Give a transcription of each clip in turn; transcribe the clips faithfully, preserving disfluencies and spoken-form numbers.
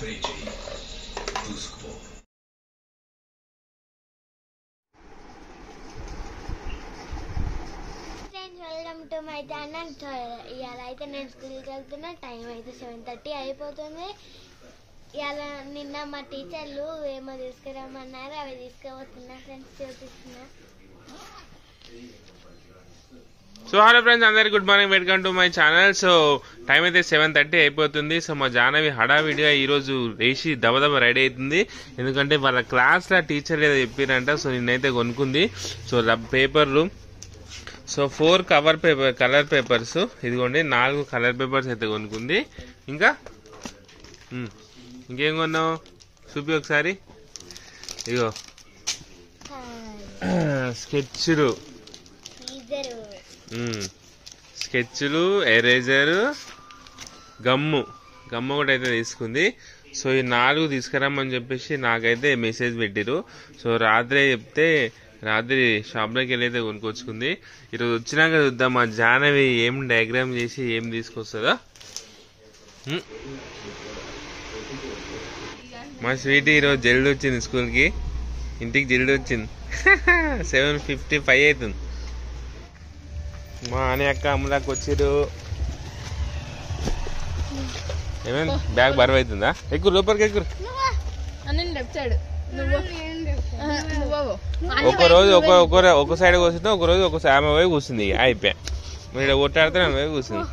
Bridget, उसको welcome to my channel. So ఇవాళ అయితే నేను స్కూల్కి వెళ్తున్నా. టైం అయితే సెవెన్ థర్టీ అయిపోతుంది. ఇవాళ నిన్న మా టీచర్లు ఏమో తీసుకురామన్నారు, అవి తీసుకుపోతున్నా ఫ్రెండ్స్, చూపిస్తున్నా. సో హలో ఫ్రెండ్స్, అందరికీ good morning, welcome to my channel. So time అయితే సెవెన్ థర్టీ అయిపోతుంది. సో మా జానవి హడావిడిగా ఈరోజు రేసి దబదబ రెడీ అవుతుంది, ఎందుకంటే వాళ్ళ క్లాస్లో టీచర్ ఏదో చెప్పారంట. సో నిన్నైతే కొనుక్కుంది. సో పేపర్లు, so four cover paper colour papers ఇదిగోండి, నాలుగు కలర్ పేపర్స్ అయితే కొనుక్కుంది. ఇంకా ఇంకేం కొన్నావు చూపి ఒకసారి. ఇగో స్కెచ్లు, స్కెచ్లు ఎరేజరు, గమ్ము గమ్ము కూడా అయితే తీసుకుంది. సో ఈ నాలుగు తీసుకురామని చెప్పేసి నాకైతే మెసేజ్ పెట్టిరు. సో రాత్రే చెప్తే రాత్రి షాప్లోకి వెళ్ళి అయితే కొనుక్కొచ్చుకుంది. ఈరోజు వచ్చినాక చూద్దాం మా జానవి ఏం డయాగ్రామ్ చేసి ఏం తీసుకొస్తుందో. మా స్వీటీ ఈరోజు జల్దీ వచ్చింది స్కూల్కి, ఇంటికి జల్దీ వచ్చింది. సెవెన్ ఫిఫ్టీ ఫైవ్ అవుతుంది. మా అనే అక్క అమ్మలాకి వచ్చిరు. ఏమైనా బ్యాగ్ బరువు అవుతుందా? ఎక్కువ లోపలికి ఎక్కువ. ఒక రోజు ఒక ఒక సైడ్ కూర్చుంటే ఒక రోజు ఒక ఆమె వైపు కూర్చుంది. ఇక అయిపోయా, మీరు ఇక్కడ కొట్టాడితే ఆమె వైపు కూర్చుంది.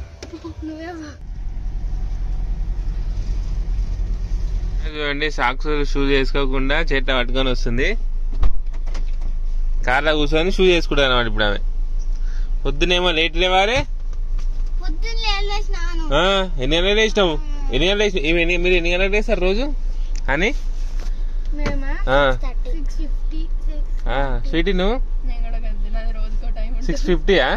చూడండి, సాక్స్ షూస్ వేసుకోకుండా చేత పట్టుకొని వస్తుంది. కార్లో కూర్చొని షూస్ వేసుకుంటాను అన్నమాట. ఇప్పుడు ఆమె పొద్దునేమో లేట్ లేవారే. ఎన్ని గంటలకు వేసినావు? ఎన్ని గంటలకు మీరు ఎన్ని గంటలకు వేస్తారు రోజు అని స్వీటీ నువ్వు సిక్స్ ఫిఫ్టీయా?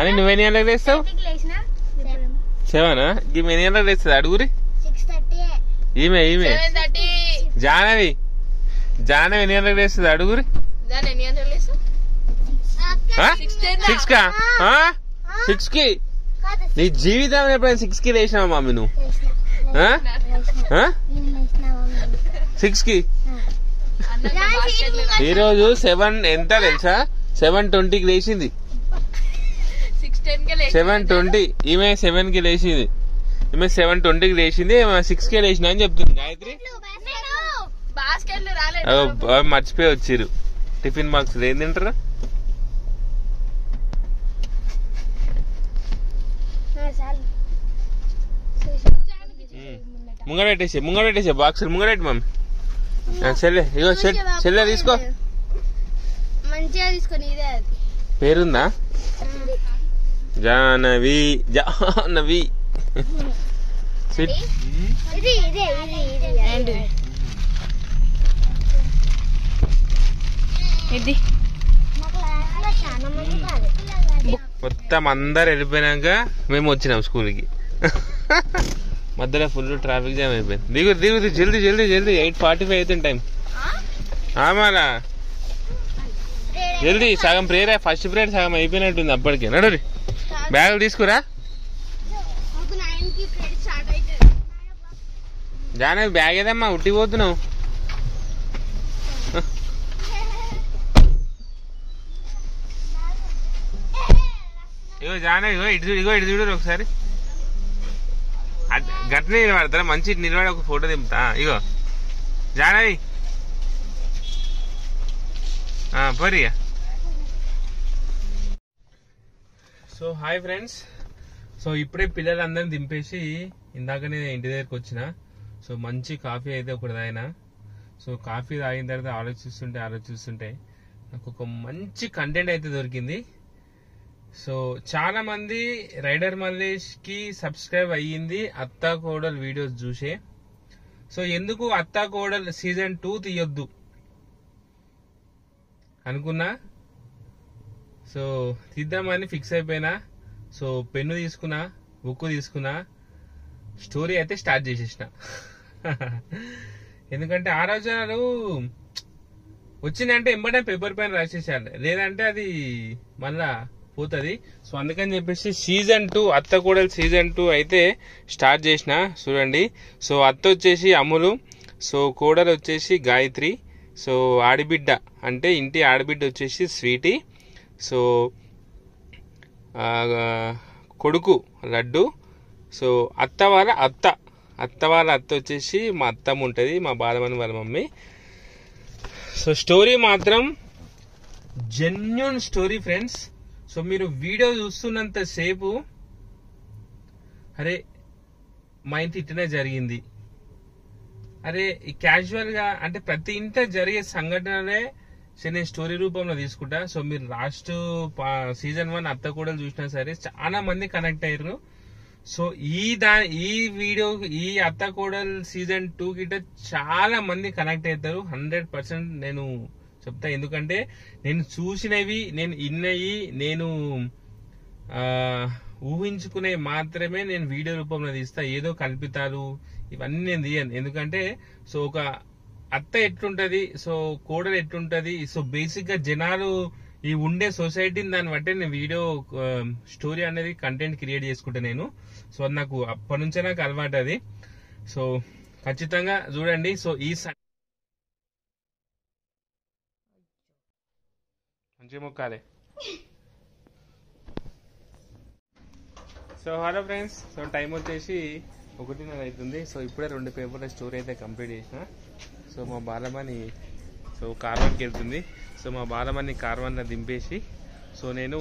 అని నువ్వెన్ని గంటలకు లేస్తావు? సెవెనా? ఈమె ఎన్ని గంటలకు లేస్తుంది? అడుగురి ఈమె ఈమె జానవి జానవి ఎన్ని గంటలకు లేస్తుంది? అడుగురి సిక్స్ కా? సిక్స్ కి నీ జీవితం ఎప్పుడైనా సిక్స్ కి లేచినావా మమ్మీ నువ్వు? సిక్స్ కి ఈరోజు సెవెన్ ఎంత తెలుసా? సెవెన్ ట్వంటీకి లేచింది. సెవెన్ ట్వంటీ ఈమె సెవెన్ కి లేచింది. ఈమె సెవెన్ ట్వంటీకి లేచింది, సిక్స్ కే లేచినా అని చెప్తుంది గాయత్రి. మర్చిపోయి వచ్చిరు. టిఫిన్ మార్క్స్ ఏం తింటారు? ముంగడ పెట్టేసి ముంగడ పెట్టేసి బాక్స్ ముంగడ పెట్టి మమ్మీ. చెల్లె ఇగో చెల్లె తీసుకో. పేరుందా? జానవి. జానవి మొత్తం అందరు వెళ్ళిపోయినాక మేము వచ్చినాం స్కూల్కి. మధ్యలో ఫుల్ ట్రాఫిక్ జామ్ అయిపోయింది. దిగు దిగుది జల్దీ జల్దీ జల్దీ. ఎయిట్ ఫార్టీ ఫైవ్ అవుతుంది టైం. ఆమాలా జల్దీ, సగం ప్రేయర్ ఫస్ట్ ప్రేయర్ సగం అయిపోయినట్టుంది అప్పటికే. నడు బ్యాగులు తీసుకురా జానవి. బ్యాగ్ ఏదమ్మా ఉట్టిపోతున్నావు? ఇగో జానవి ఇగో ఇటు ఇగో ఇటు చూడరు ఒకసారి. గట్టిని నిలబడతారా? మంచి నిలబడి ఒక ఫోటో దింపుతా. ఇగో జానవి పోరి. So hi friends. సో ఇప్పుడే పిల్లలందరినీ దింపేసి ఇందాకనే ఇంటి దగ్గరకు వచ్చిన. సో మంచి కాఫీ అయితే ఒకటి తాగిన. సో కాఫీ తాగిన తర్వాత ఆలోచిస్తుంటే ఆలోచిస్తుంటే నాకు ఒక మంచి కంటెంట్ అయితే దొరికింది. సో చాలా మంది రైడర్ మల్లేష్ కి సబ్స్క్రైబ్ అయ్యింది అత్తా కోడలు వీడియోస్ చూసే. సో ఎందుకు అత్తా కోడలు సీజన్ టూ తీయొద్దు అనుకున్నా, సో తీద్దామని ఫిక్స్ అయిపోయినా. సో పెన్ను తీసుకున్నా, బుక్ తీసుకున్నా, స్టోరీ అయితే స్టార్ట్ చేసేసిన. ఎందుకంటే ఆలోచనలు వచ్చిందంటే ఎంబడే పేపర్ పైన రాసేసాను, లేదంటే అది మళ్ళా పోతది. సో అందుకని చెప్పేసి సీజన్ టూ అత్త కోడలు సీజన్ టూ అయితే స్టార్ట్ చేసిన చూడండి. సో అత్త వచ్చేసి అమ్ములు, సో కోడలు వచ్చేసి గాయత్రి, సో ఆడబిడ్డ అంటే ఇంటి ఆడబిడ్డ వచ్చేసి స్వీటీ, సో కొడుకు లడ్డు, సో అత్త వాళ్ళ అత్త అత్త వాళ్ళ అత్త వచ్చేసి మా అత్తమ్మ ఉంటుంది, మా బాలమణి వాళ్ళ మమ్మీ. సో స్టోరీ మాత్రం జెన్యున్ స్టోరీ ఫ్రెండ్స్. సో మీరు వీడియో చూస్తున్నంత సేపు అరే మా ఇంటి ఇట్టనే జరిగింది, అరే క్యాజువల్గా అంటే ప్రతి ఇంట జరిగే సంఘటనలే నేను స్టోరీ రూపంలో తీసుకుంటా. సో మీరు లాస్ట్ సీజన్ వన్ అత్త కోడలు చూసినా సరే చాలా మంది కనెక్ట్ అయ్యారు. సో ఈ దా ఈ వీడియో ఈ అత్త కోడలు సీజన్ టూ కిట చాలా మంది కనెక్ట్ అవుతారు హండ్రెడ్ పర్సెంట్ నేను చెప్తా. ఎందుకంటే నేను చూసినవి నేను ఇన్నవి నేను ఊహించుకునేవి మాత్రమే నేను వీడియో రూపంలో తీస్తా, ఏదో కల్పితాలు ఇవన్నీ నేను తీయను. ఎందుకంటే సో ఒక అత్త ఎట్లుంటది, సో కోడలు ఎట్లుంటది, సో బేసిక్ గా జనాలు ఈ ఉండే సొసైటీని దాన్ని బట్టి నేను వీడియో స్టోరీ అనేది కంటెంట్ క్రియేట్ చేసుకుంటా నేను. సో అది నాకు అప్పటి నుంచే నాకు అలవాటు అది. సో ఖచ్చితంగా చూడండి. సో ఈ మంచి మొక్కాలే. So hello friends, so time వచ్చేసి ఒకటిన్నర అవుతుంది. సో ఇప్పుడే రెండు పేపర్ల స్టోరీ అయితే కంప్లీట్ చేసిన. సో మా బాలమణి సో కార్వాన్కి వెళ్తుంది. సో మా బాలమణి కార్వాన్లో దింపేసి సో నేను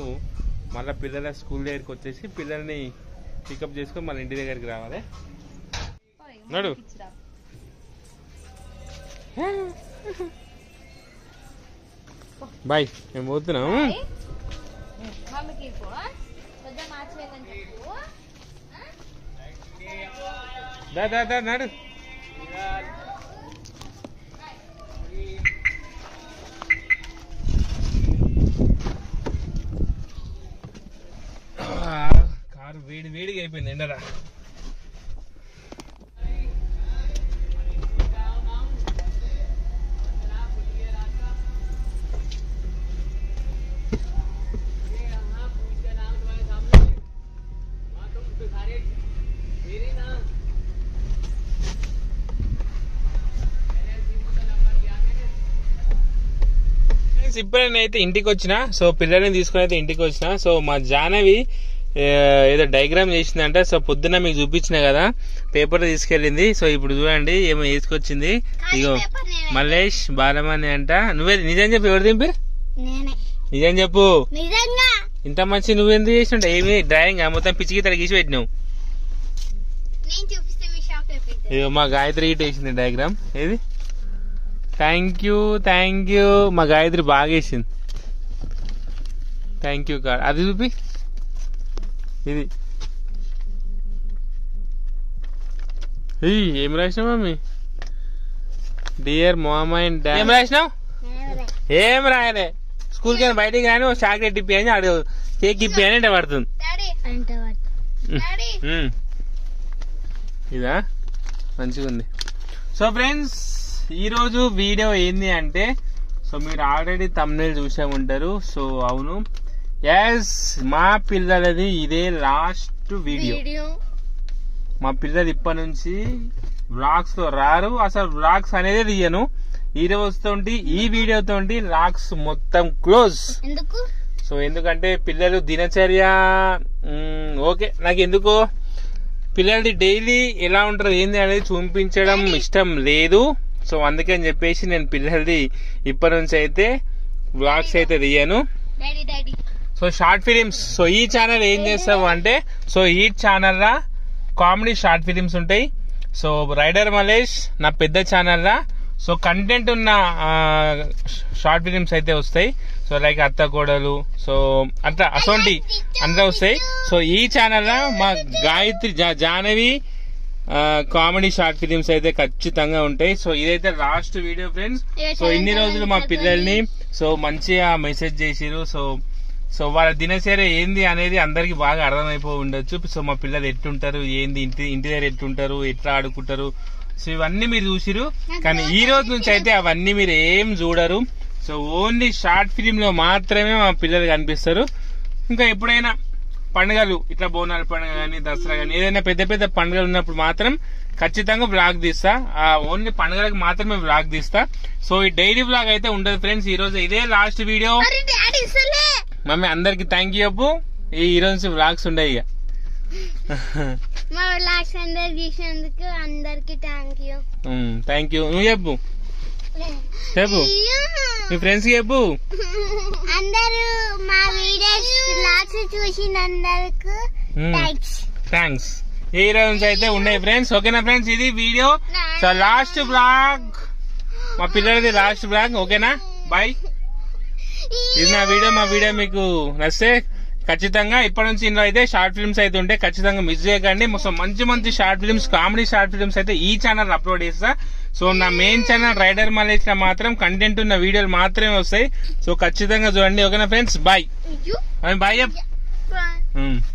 మళ్ళీ పిల్లల స్కూల్ దగ్గరికి వచ్చేసి పిల్లల్ని పికప్ చేసుకొని మళ్ళీ ఇంటి దగ్గరికి రావాలి. నడు బాయ్, మేము పోతున్నాం. నడు కారు వేడి వేడిగా అయిపోయింది ఎండలా. ఇప్పుడే నేనైతే ఇంటికి వచ్చిన. సో పిల్లల్ని తీసుకుని అయితే ఇంటికి వచ్చిన. సో మా జానవి ఏదో డయాగ్రామ్ చేసిందంట. సో పొద్దున్న మీకు చూపించిన కదా పేపర్ తీసుకెళ్ళింది. సో ఇప్పుడు చూడండి ఏమో వేసుకొచ్చింది. ఇగో మల్లేష్ బాలమణి అంట. నువ్వే నిజం చెప్పు, ఎవరు దింపి నిజం చెప్పు. ఇంత మంచి నువ్వెందు చేసినట్టు ఏమి డ్రాయింగ్ మొత్తం పిచ్చికి తల గీసి పెట్టినావు. ఇగో మా గాయత్రి ఇటు వేసింది డయాగ్రామ్. ఏది థ్యాంక్ యూ థ్యాంక్ యూ మా గాయత్రి బాగా వేసింది. థ్యాంక్ యూ కార్ అది చూపి. ఇది ఏం రాసినావు మమ్మీ? డియర్ మామ అండ్ డాడ్. ఏం రాసినావు? ఏం రాయలే. స్కూల్కి వెళ్ళి బయటికి రాని ఒక చాక్లెట్ ఇప్పి అని అడు కేక్ ఇప్పి అని అంటే పడుతుంది. ఇదా మంచిగా ఉంది. సో ఫ్రెండ్స్ ఈరోజు వీడియో ఏంది అంటే సో మీరు ఆల్రెడీ థంబ్నైల్ చూసే ఉంటారు. సో అవును ఎస్ మా పిల్లలది ఇదే లాస్ట్ వీడియో. మా పిల్లలు ఇప్పటి నుంచి వ్లాగ్స్ లో రారు, అసలు వ్లాగ్స్ అనేది తీయను. ఈ రోజుతోటి ఈ వీడియోతో వ్లాగ్స్ మొత్తం క్లోజ్. సో ఎందుకంటే పిల్లలు దినచర్య ఓకే నాకు ఎందుకో పిల్లలది డైలీ ఎలా ఉంటారు ఏంది అనేది చూపించడం ఇష్టం లేదు. సో అందుకని చెప్పేసి నేను పిల్లలది ఇప్పటి నుంచి అయితే వ్లాగ్స్ అయితే తీయను. సో షార్ట్ ఫిలిమ్స్ సో ఈ ఛానల్ ఏం చేస్తావు అంటే సో ఈ ఛానల్లా కామెడీ షార్ట్ ఫిలిమ్స్ ఉంటాయి. సో రైడర్ మలేష్ నా పెద్ద ఛానల్లా సో కంటెంట్ ఉన్న షార్ట్ ఫిలిమ్స్ అయితే వస్తాయి. సో లైక్ అత్త కోడలు సో అట్లా అసోంటి అంతా వస్తాయి. సో ఈ ఛానల్లా మా Gayatri Janavi comedy short films అయితే ఖచ్చితంగా ఉంటాయి. సో ఇదైతే లాస్ట్ వీడియో ఫ్రెండ్స్. సో ఇన్ని రోజులు మా పిల్లల్ని సో మంచిగా మెసేజ్ చేసిరు. సో సో వాళ్ళ దినచర్య ఏంది అనేది అందరికి బాగా అర్థమైపో ఉండొచ్చు. సో మా పిల్లలు ఎట్లుంటారు ఏంది ఇంటి ఇంటి దగ్గర ఎట్లుంటారు ఎట్లా ఆడుకుంటారు సో ఇవన్నీ మీరు చూసిరు. కానీ ఈ రోజు నుంచి అయితే అవన్నీ మీరు ఏం చూడరు. సో ఓన్లీ షార్ట్ ఫిలిం లో మాత్రమే మా పిల్లలు కనిపిస్తారు. ఇంకా ఎప్పుడైనా పండుగలు ఇట్లా బోనాల పండుగ కానీ దసరా కానీ ఏదైనా పెద్ద పెద్ద పండుగలు ఉన్నప్పుడు మాత్రం ఖచ్చితంగా బ్లాగ్ తీస్తా, ఆ ఓన్లీ పండుగలకు మాత్రమే బ్లాగ్ తీస్తా. సో ఈ డైలీ బ్లాగ్ అయితే ఉండదు ఫ్రెండ్స్. ఈ రోజు ఇదే లాస్ట్ వీడియో. మమ్మీ అందరికి థ్యాంక్ యూ అప్పు, ఈ రోజు నుంచి బ్లాగ్స్ ఉండే ఇక. Thank you. నువ్వు చెప్పు చెప్పు మీ ఫ్రెండ్స్ చెప్పు. అందరూ మా వీడియోస్ లాస్ట్ చూసినందుకు థాంక్స్ థాంక్స్. ఈ రోజు అయితే ఉన్నాయి ఫ్రెండ్స్. ఓకేనా ఫ్రెండ్స్, ఇది వీడియో సో లాస్ట్ బ్లాగ్, మా పిల్లలది లాస్ట్ బ్లాగ్. ఓకేనా, బాయ్. ఇది నా వీడియో. మా వీడియో మీకు నచ్చితే ఖచ్చితంగా ఇప్పటి నుంచి ఇందులో అయితే షార్ట్ ఫిల్మ్స్ అయితే ఉంటాయి, ఖచ్చితంగా మిస్ చేయకండి. సో మంచి మంచి short films, comedy short films అయితే ఈ ఛానల్ అప్లోడ్ చేస్తా. సో నా మెయిన్ ఛానల్ రైడర్ మలేష్ లో మాత్రం కంటెంట్ ఉన్న వీడియోలు మాత్రమే వస్తాయి. సో ఖచ్చితంగా చూడండి. ఓకేనా ఫ్రెండ్స్, బాయ్ బాయ్.